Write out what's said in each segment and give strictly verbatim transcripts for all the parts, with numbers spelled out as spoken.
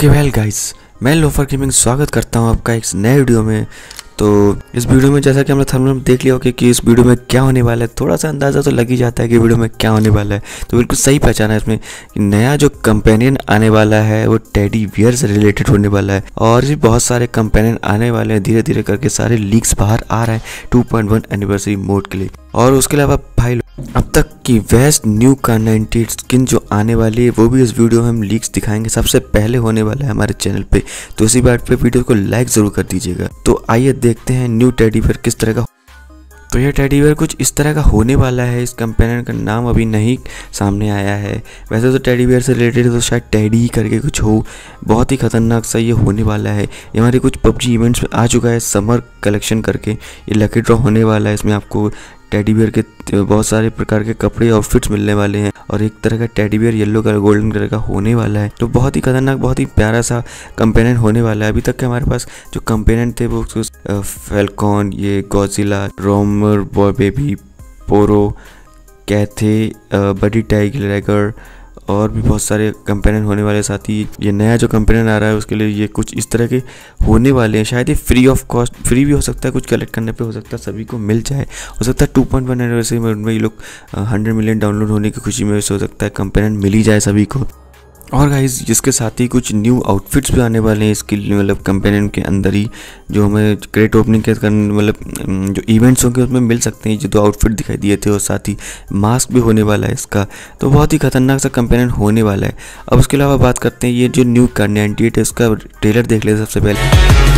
Okay well guys, मैं loafer gaming स्वागत करता हूं आपका एक नए वीडियो में। तो इस वीडियो में जैसा कि हमने थंबनेल में देख लिया होगा कि इस वीडियो में क्या होने वाला है, थोड़ा सा अंदाज़ा तो लग ही जाता है कि वीडियो में क्या होने वाला है। तो बिल्कुल सही पहचाना है इसमें कि नया जो कंपेनियन आने वाला है वो टेडी बियर से रिलेटेड होने वाला है। और भी बहुत सारे कंपेनियन आने वाले हैं, धीरे धीरे करके सारे लीक्स बाहर आ रहे हैं two point one anniversary mode के लिए। और उसके अलावा भाई अब तक की best new Kar ninety eight skin जो आने वाली है वो भी इस वीडियो में हम लीक्स दिखाएंगे, सबसे पहले होने वाला है हमारे चैनल पे। तो इसी बात पे वीडियो को लाइक जरूर कर दीजिएगा। तो आइए देखते हैं न्यू टेडी बियर किस तरह का। तो यह टेडी बियर कुछ इस तरह का होने वाला है। इस कंपेनियन का नाम अभी नहीं सामने आया है। वैसे तो टेडी बियर से रिलेटेड तो शायद टेडी करके कुछ हो। बहुत ही खतरनाक सा ये होने वाला है। ये हमारे कुछ पबजी इवेंट्स में आ चुका है, समर कलेक्शन करके ये लकी ड्रॉ होने वाला है। इसमें आपको टेडी बियर के बहुत सारे प्रकार के कपड़े और फिट्स मिलने वाले हैं। और एक तरह का teddy bear yellow colour golden colour का होने वाला है। तो बहुत ही खतरनाक, बहुत ही प्यारा सा कंपेनियन होने वाला है। अभी तक के हमारे पास जो कंपेनियन थे वो फैल्कॉन, ये गोजिला, रोमर बॉय बेबी, पोरो, कैथे, बडी टाइगर और भी बहुत सारे कंपेनियन होने वाले। साथ ही ये नया जो कंपेनियन आ रहा है उसके लिए ये कुछ इस तरह के होने वाले हैं। शायद ये फ्री ऑफ कॉस्ट, फ्री भी हो सकता है, कुछ कलेक्ट करने पे हो सकता है सभी को मिल जाए। हो सकता है टू पॉइंट वन एनिवर्सरी में ये लोग हंड्रेड मिलियन डाउनलोड होने की खुशी में हो सकता है कंपेनियन मिल ही जाए सभी को। और गाइस इसके साथ ही कुछ न्यू आउटफिट्स भी आने वाले हैं इसके मतलब कंपेनियन के अंदर ही, जो हमें क्रेट ओपनिंग के मतलब जो इवेंट्स होंगे उसमें मिल सकते हैं। जो दो आउटफिट दिखाई दिए थे और साथ ही मास्क भी होने वाला है इसका। तो बहुत ही खतरनाक सा कंपेनियन होने वाला है। अब उसके अलावा बात करते हैं ये जो न्यू कार नाइन्टी एट है उसका ट्रेलर देख लेते सबसे पहले।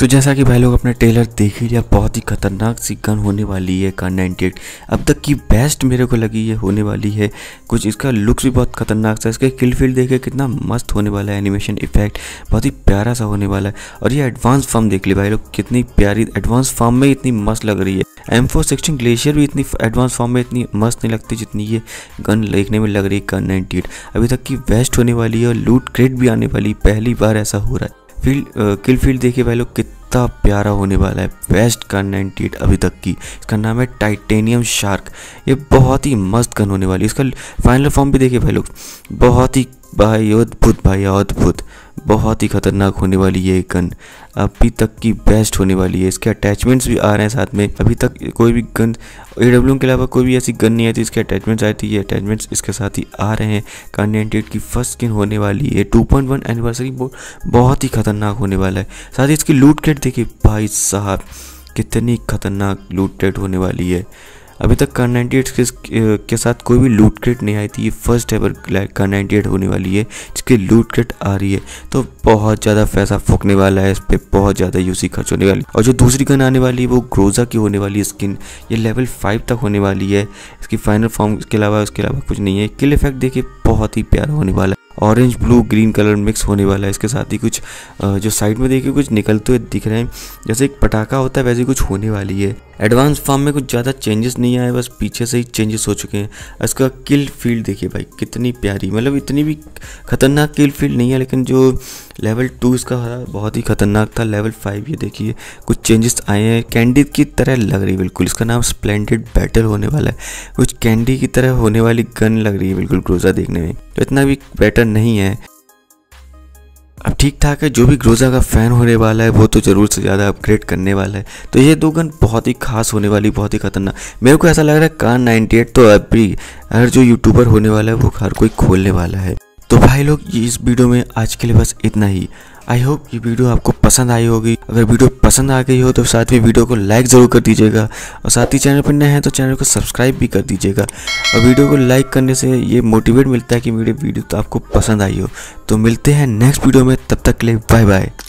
तो जैसा कि भाई लोग अपने ट्रेलर देख ही लिया, बहुत ही खतरनाक सी गन होने वाली है कार नाइन्टी एट। अब तक की बेस्ट मेरे को लगी ये होने वाली है। कुछ इसका लुक्स भी बहुत खतरनाक सा, इसके किल फील्ड देखे कितना मस्त होने वाला है, एनिमेशन इफेक्ट बहुत ही प्यारा सा होने वाला है। और ये एडवांस फॉर्म देख लिया भाई लोग, कितनी प्यारी एडवांस फॉर्म में इतनी मस्त लग रही है। एम फोर सिक्सटीन ग्लेशियर भी इतनी एडवांस फॉर्म में इतनी मस्त नहीं लगती जितनी ये गन देखने में लग रही है कार नाइन्टी एट। अभी तक की बेस्ट होने वाली है और लूट क्रेट भी आने वाली, पहली बार ऐसा हो रहा है। फील्ड किल फील्ड देखिए भाई लोग कितना प्यारा होने वाला है, बेस्ट कार नाइन्टी एट अभी तक की। इसका नाम है टाइटेनियम शार्क। ये बहुत ही मस्त गन होने वाली है। इसका फाइनल फॉर्म भी देखिए भाई लोग, बहुत ही भाई अद्भुत, भाई अद्भुत, बहुत ही खतरनाक होने वाली है ये गन, अभी तक की बेस्ट होने वाली है। इसके अटैचमेंट्स भी आ रहे हैं साथ में। अभी तक कोई भी गन ए डब्ल्यू के अलावा कोई भी ऐसी गन नहीं आई थी इसके अटैचमेंट्स आई थी। ये अटैचमेंट्स इसके साथ ही आ रहे हैं। कार नाइन्टी एट की फर्स्ट स्किन होने वाली है। टू पॉइंट वन एनिवर्सरी बहुत ही खतरनाक होने वाला है। साथ ही इसकी लूट क्रेट देखिए भाई साहब, कितनी खतरनाक लूट क्रेट होने वाली है। अभी तक कार नाइन्टी एट के, के साथ कोई भी लूट क्रेट नहीं आई थी। ये first ever Kar ninety eight होने वाली है जिसकी लूट क्रेट आ रही है। तो बहुत ज़्यादा पैसा फूकने वाला है इस पर, बहुत ज़्यादा यूसी खर्च होने वाली। और जो दूसरी गन आने वाली है वो ग्रोजा की होने वाली स्किन, ये लेवल फाइव तक होने वाली है। इसकी फाइनल फॉर्म के अलावा उसके अलावा कुछ नहीं है। किल इफेक्ट देखिए बहुत ही प्यारा होने वाला है, orange blue green colour mix होने वाला है। इसके साथ ही कुछ जो साइड में देखिए कुछ निकलते हुए दिख रहे हैं, जैसे एक पटाखा होता है वैसे कुछ होने वाली है। एडवांस फॉर्म में कुछ ज़्यादा चेंजेस नहीं आए, बस पीछे से ही चेंजेस हो चुके हैं। इसका किल फील्ड देखिए भाई कितनी प्यारी, मतलब इतनी भी खतरनाक किल फील्ड नहीं है, लेकिन जो लेवल टू इसका बहुत ही खतरनाक था। लेवल फाइव ये देखिए कुछ चेंजेस आए हैं, कैंडी की तरह लग रही है बिल्कुल। इसका नाम स्प्लेंडेड बैटल होने वाला है, कुछ कैंडी की तरह होने वाली गन लग रही है बिल्कुल ग्रोजा देखने में, तो इतना भी बेटर नहीं है। अब ठीक ठाक है, जो भी ग्रोजा का फ़ैन होने वाला है वो तो ज़रूर से ज़्यादा अपग्रेड करने वाला है। तो ये दो गन बहुत ही खास होने वाली, बहुत ही खतरनाक। मेरे को ऐसा लग रहा है कार नाइन्टी एट तो अभी हर जो यूट्यूबर होने वाला है वो हर कोई खोलने वाला है। तो भाई लोग इस वीडियो में आज के लिए बस इतना ही। आई होप ये वीडियो आपको पसंद आई होगी। अगर वीडियो पसंद आ गई हो तो साथ ही वीडियो को लाइक ज़रूर कर दीजिएगा। और साथ ही चैनल पर नए हैं तो चैनल को सब्सक्राइब भी कर दीजिएगा। और वीडियो को लाइक करने से ये मोटिवेट मिलता है कि मेरी वीडियो तो आपको पसंद आई हो। तो मिलते हैं नेक्स्ट वीडियो में, तब तक के लिए बाय बाय।